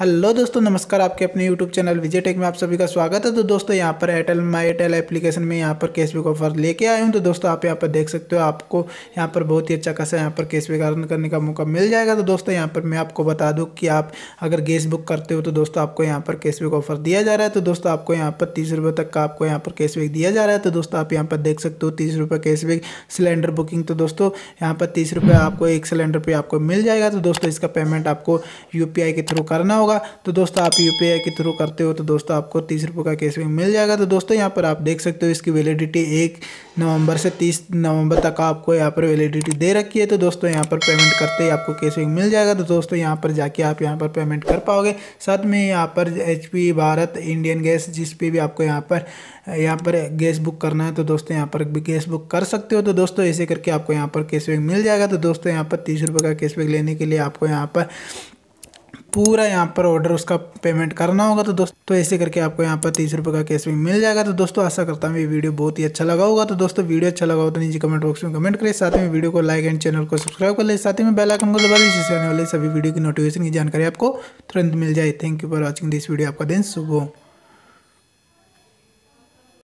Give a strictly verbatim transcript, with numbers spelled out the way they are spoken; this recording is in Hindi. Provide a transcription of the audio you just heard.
हेलो दोस्तों, नमस्कार। आपके अपने YouTube चैनल विजिटेक में आप सभी का स्वागत है। तो दोस्तों यहाँ पर एयरटेल माई एयरटेल एप्लीकेशन में यहाँ पर कैशबैक ऑफर लेके आया हूँ। तो दोस्तों आप यहाँ पर देख सकते हो, आपको यहाँ पर बहुत ही अच्छा खासा यहाँ पर कैशबैक अर्न करने का मौका मिल जाएगा। तो दोस्तों यहाँ पर मैं आपको बता दूँ कि आप अगर गैस बुक करते हो तो दोस्तों आपको यहाँ पर कैशबैक ऑफर दिया जा रहा है। तो दोस्तों आपको यहाँ पर तीस रुपये तक का आपको यहाँ पर कैशबैक दिया जा रहा है। तो दोस्तों आप यहाँ पर देख सकते हो तीस रुपये कैशबैक सिलेंडर बुकिंग। तो दोस्तों यहाँ पर तीस रुपये आपको एक सिलेंडर पर आपको मिल जाएगा। तो दोस्तों इसका पेमेंट आपको यू पी आई के थ्रू करना। तो दोस्तों आप यूपीआई के थ्रू करते हो तो दोस्तों आपको तीस रुपये का कैशबैक मिल जाएगा। तो दोस्तों यहाँ पर आप देख सकते हो इसकी वैलिडिटी एक नवंबर से तीस नवंबर तक आपको यहाँ पर वैलिडिटी दे रखी है। तो दोस्तों यहाँ पर पेमेंट करते ही आपको कैशबैक मिल जाएगा। तो दोस्तों यहाँ पर जाके आप यहाँ पर पेमेंट कर पाओगे। साथ में यहाँ पर एचपी, भारत, इंडियन गैस, जिस पे भी आपको यहाँ पर यहाँ पर गैस बुक करना है तो दोस्तों यहाँ पर गैस बुक कर सकते हो। तो दोस्तों ऐसे करके आपको यहाँ पर कैशबैक मिल जाएगा। तो दोस्तों यहाँ पर तीस रुपये का कैशबैक लेने के लिए आपको यहाँ पर पूरा यहाँ पर ऑर्डर उसका पेमेंट करना होगा। तो दोस्तों तो ऐसे करके आपको यहाँ पर तीस रुपये का कैशबैक मिल जाएगा। तो दोस्तों आशा करता हूँ ये वीडियो बहुत ही अच्छा लगा होगा। तो दोस्तों वीडियो अच्छा लगा हो तो नीचे कमेंट बॉक्स में कमेंट करें। साथ में वीडियो को लाइक एंड चैनल को सब्सक्राइब कर ले। साथ में बेल आइकन को दबा लीजिए, जिससे आने वाले सभी वीडियो की नोटिफिकेशन की जानकारी आपको तुरंत मिल जाए। Thank you for watching this video. आपका दिन शुभ हो।